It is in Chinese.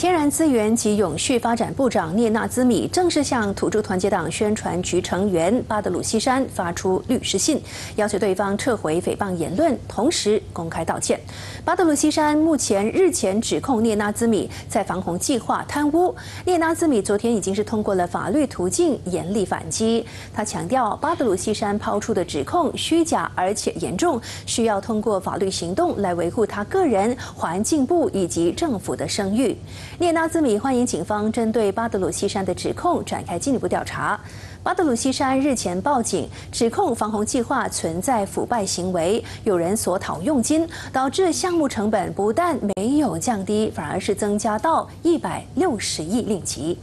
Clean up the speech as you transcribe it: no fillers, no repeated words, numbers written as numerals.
天然资源及永续发展部长聂纳兹米正式向土著团结党宣传局成员巴德鲁西山发出律师信，要求对方撤回诽谤言论，同时公开道歉。巴德鲁西山日前指控聂纳兹米在防洪计划贪污，聂纳兹米昨天已经是通过了法律途径严厉反击。他强调，巴德鲁西山抛出的指控虚假而且严重，需要通过法律行动来维护他个人、环境部以及政府的声誉。 聂纳兹米欢迎警方针对巴德鲁西山的指控展开进一步调查。巴德鲁西山日前报警，指控防洪计划存在腐败行为，有人索讨佣金，导致项目成本不但没有降低，反而是增加到160亿令吉。